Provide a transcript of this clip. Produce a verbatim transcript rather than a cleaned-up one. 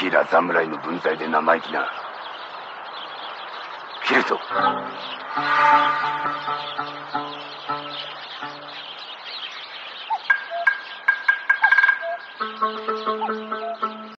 平侍の分際で生意気な。切るぞ。